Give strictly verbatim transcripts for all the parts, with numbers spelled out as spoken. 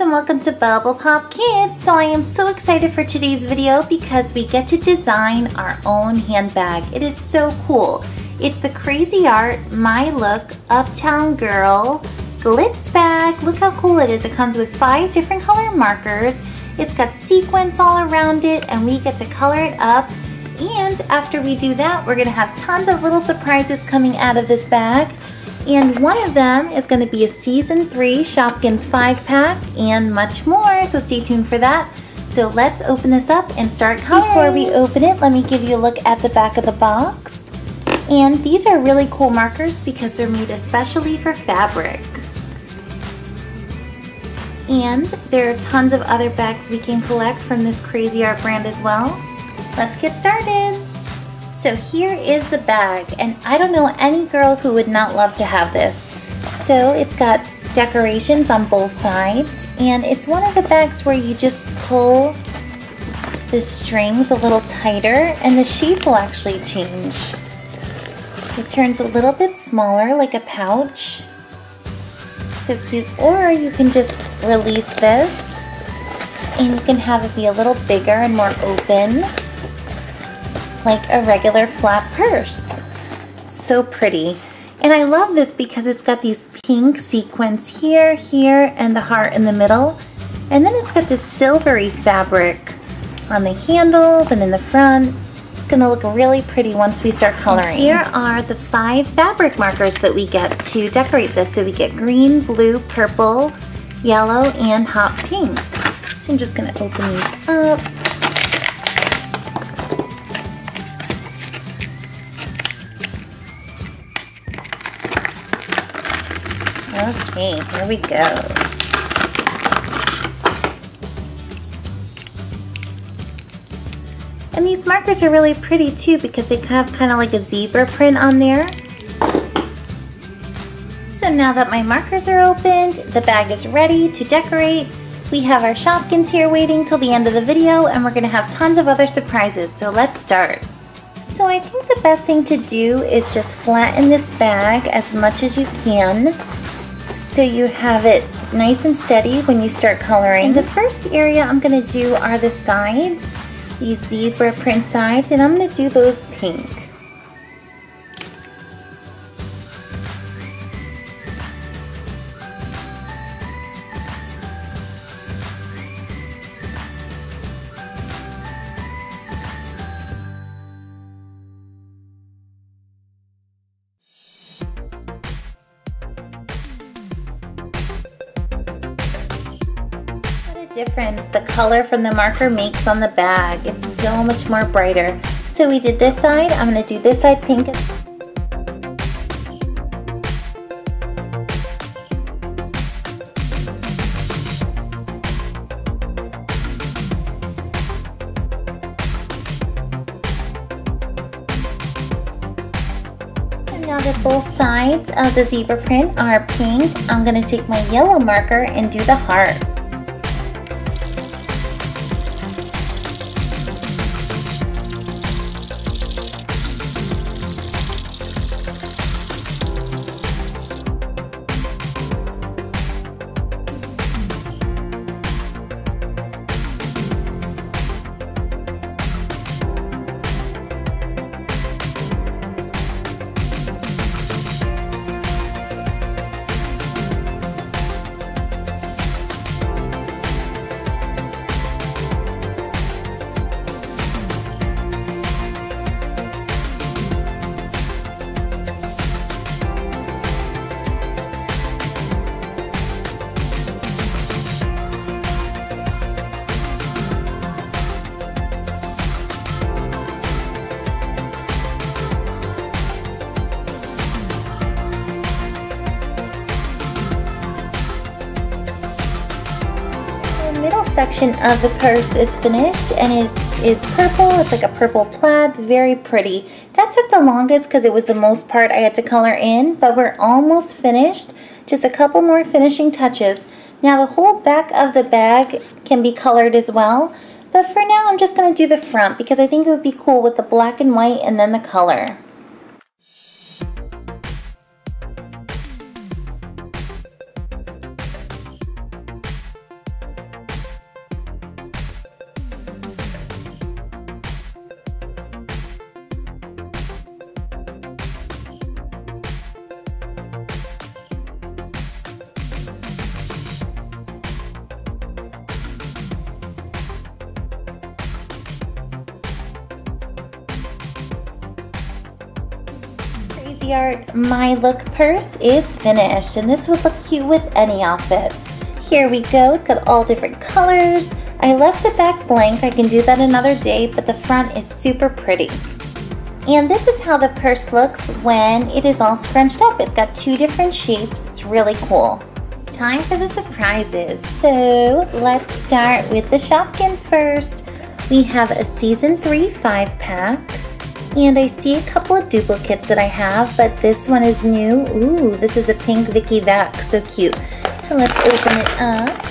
and welcome to Bubble Pop Kids. So I am so excited for today's video because we get to design our own handbag. It is so cool. It's the Crazy Art My Look Uptown Girl Glitz Bag. Look how cool it is. It comes with five different color markers. It's got sequins all around it and we get to color it up. And after we do that, we're going to have tons of little surprises coming out of this bag. And one of them is going to be a season three Shopkins five pack and much more, so stay tuned for that. So let's open this up and start coloring. Before we open it, let me give you a look at the back of the box. And these are really cool markers because they're made especially for fabric. And there are tons of other bags we can collect from this Crazy Art brand as well. Let's get started. So here is the bag, and I don't know any girl who would not love to have this. So it's got decorations on both sides, and it's one of the bags where you just pull the strings a little tighter and the shape will actually change. It turns a little bit smaller, like a pouch. So cute. Or you can just release this and you can have it be a little bigger and more open, like a regular flat purse. So pretty. And I love this because it's got these pink sequins here, here, and the heart in the middle. And then it's got this silvery fabric on the handles and in the front. It's gonna look really pretty once we start coloring. And here are the five fabric markers that we get to decorate this. So we get green, blue, purple, yellow, and hot pink. So I'm just gonna open these up. Okay, here we go. And these markers are really pretty too because they have kind of like a zebra print on there. So now that my markers are opened, the bag is ready to decorate. We have our Shopkins here waiting till the end of the video, and we're gonna have tons of other surprises, so let's start. So I think the best thing to do is just flatten this bag as much as you can, so you have it nice and steady when you start coloring. And the first area I'm gonna do are the sides, these zebra print sides, and I'm gonna do those pink. Difference the color from the marker makes on the bag. It's so much more brighter. So we did this side. I'm going to do this side pink. So now that both sides of the zebra print are pink, I'm going to take my yellow marker and do the heart. Section of the purse is finished and it is purple. It's like a purple plaid, very pretty. That took the longest because it was the most part I had to color in, but we're almost finished. Just a couple more finishing touches. Now the whole back of the bag can be colored as well, but for now I'm just going to do the front because I think it would be cool with the black and white and then the color. Crazy Art My Look purse is finished, and this would look cute with any outfit. Here we go, it's got all different colors. I left the back blank, I can do that another day, but the front is super pretty. And this is how the purse looks when it is all scrunched up. It's got two different shapes, it's really cool. Time for the surprises. So let's start with the Shopkins first. We have a season three five pack. And I see a couple of duplicates that I have, but this one is new. Ooh, this is a pink Vicky Vac, so cute. So let's open it up.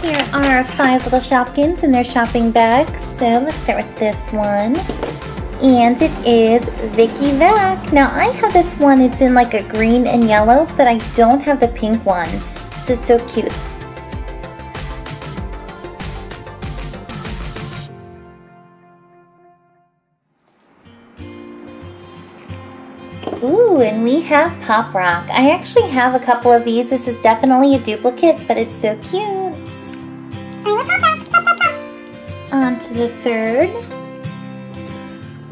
Here are five little Shopkins in their shopping bags. So let's start with this one. And it is Vicky Vac. Now I have this one, it's in like a green and yellow, but I don't have the pink one. This is so cute. Ooh, and we have Pop Rock. I actually have a couple of these. This is definitely a duplicate, but it's so cute. On to the third.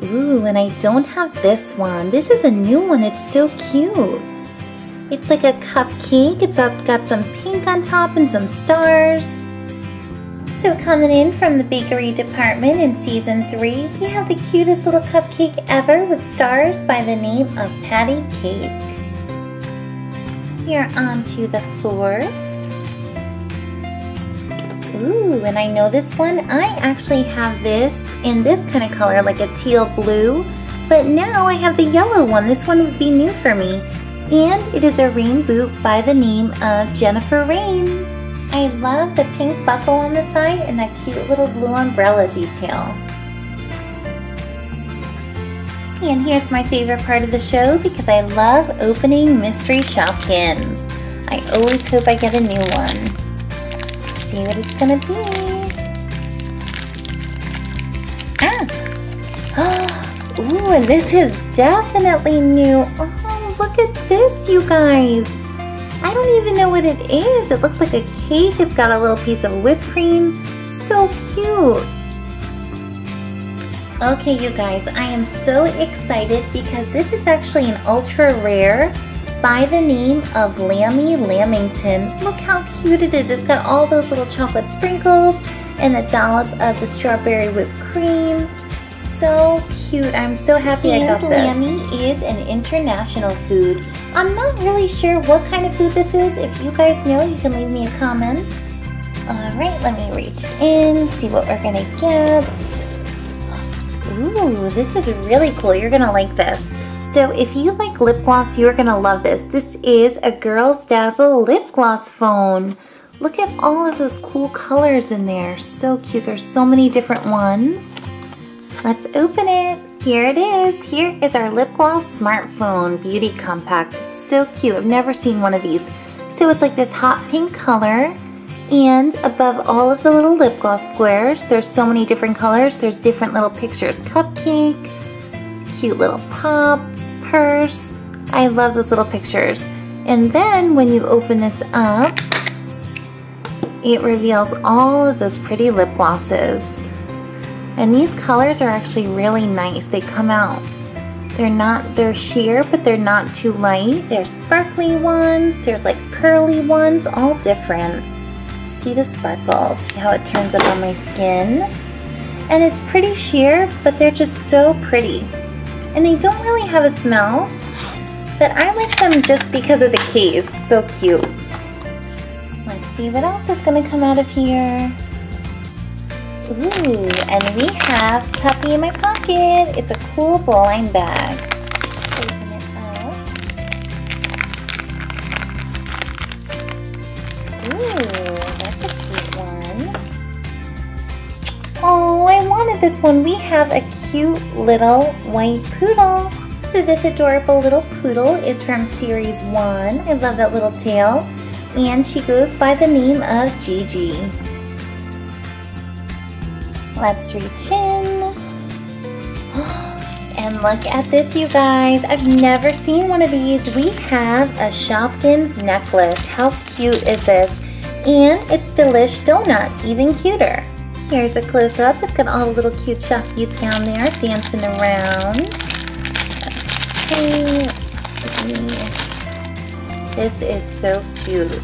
Ooh, and I don't have this one. This is a new one. It's so cute. It's like a cupcake. It's got some pink on top and some stars. So coming in from the bakery department in season three, we have the cutest little cupcake ever with stars by the name of Patty Cake. Here on to the fourth. Ooh, and I know this one. I actually have this in this kind of color, like a teal blue, but now I have the yellow one. This one would be new for me. And it is a rain boot by the name of Jennifer Rayne. I love the pink buckle on the side and that cute little blue umbrella detail. And here's my favorite part of the show because I love opening mystery Shopkins. I always hope I get a new one. See what it's gonna be. Ah! Ooh, and this is definitely new. Oh, look at this, you guys. I don't even know what it is. It looks like a cake. It's got a little piece of whipped cream. So cute. Okay, you guys, I am so excited because this is actually an ultra rare by the name of Lammie Lamington. Look how cute it is. It's got all those little chocolate sprinkles and a dollop of the strawberry whipped cream. So cute. I'm so happy and I got this. Lammie is an international food. I'm not really sure what kind of food this is. If you guys know, you can leave me a comment. Alright, let me reach in, see what we're gonna get. Ooh, this is really cool. You're gonna like this. So if you like lip gloss, you're gonna love this. This is a Girls Dazzle lip gloss phone. Look at all of those cool colors in there. So cute, there's so many different ones. Let's open it. Here it is. Here is our lip gloss smartphone beauty compact. It's so cute, I've never seen one of these. So it's like this hot pink color. And above all of the little lip gloss squares, there's so many different colors. There's different little pictures. Cupcake, cute little pop, purse. I love those little pictures. And then when you open this up, it reveals all of those pretty lip glosses. And these colors are actually really nice. They come out. They're not, they're sheer, but they're not too light. There's sparkly ones, there's like pearly ones, all different. See the sparkles, see how it turns up on my skin. And it's pretty sheer, but they're just so pretty. And they don't really have a smell, but I like them just because of the case. So cute. Let's see what else is gonna come out of here. Ooh, and we have Puppy in My Pocket. It's a cool blind bag. Open it up. Ooh, that's a cute one. Oh, I wanted this one. We have a cute little white poodle. So this adorable little poodle is from series one. I love that little tail. And she goes by the name of Gigi. Let's reach in. And look at this, you guys. I've never seen one of these. We have a Shopkins necklace. How cute is this? And it's Delish Donut, even cuter. Here's a close-up. It's got all the little cute Shopkies down there dancing around. Okay, let's see. This is so cute.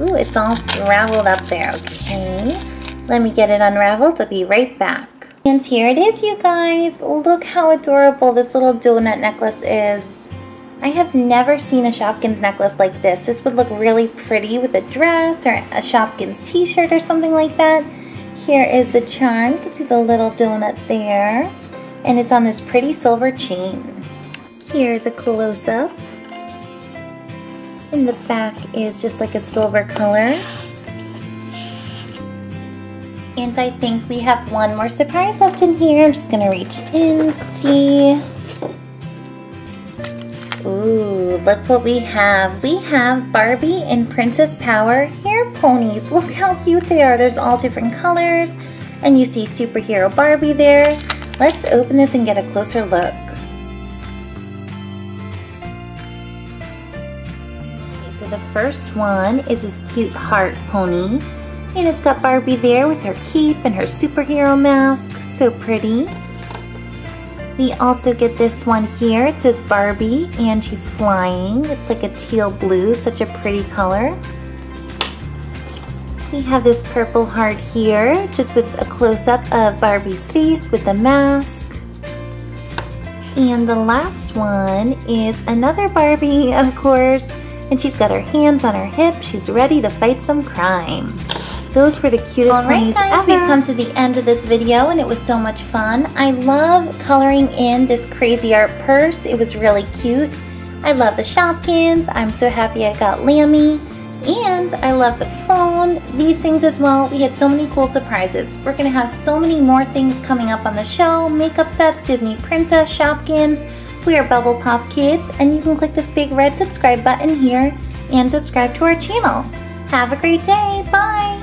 Ooh, it's all unraveled up there. Okay, let me get it unraveled. I'll be right back. And here it is, you guys. Look how adorable this little donut necklace is. I have never seen a Shopkins necklace like this. This would look really pretty with a dress or a Shopkins t-shirt or something like that. Here is the charm. You can see the little donut there. And it's on this pretty silver chain. Here's a close-up. And the back is just like a silver color. And I think we have one more surprise left in here. I'm just gonna reach in, see. Ooh, look what we have. We have Barbie and Princess Power hair ponies. Look how cute they are. There's all different colors. And you see superhero Barbie there. Let's open this and get a closer look. The first one is this cute heart pony, and it's got Barbie there with her cape and her superhero mask. So pretty. We also get this one here. It says Barbie and she's flying. It's like a teal blue, such a pretty color. We have this purple heart here, just with a close-up of Barbie's face with the mask. And the last one is another Barbie, of course. And she's got her hands on her hip. She's ready to fight some crime. Those were the cutest All right, ponies guys, ever. We've come to the end of this video, and it was so much fun. I love coloring in this Crazy Art purse. It was really cute. I love the Shopkins. I'm so happy I got Lammie. And I love the phone, these things as well. We had so many cool surprises. We're going to have so many more things coming up on the show. Makeup sets, Disney Princess, Shopkins. We are Bubble Pop Kids, and you can click this big red subscribe button here and subscribe to our channel. Have a great day. Bye.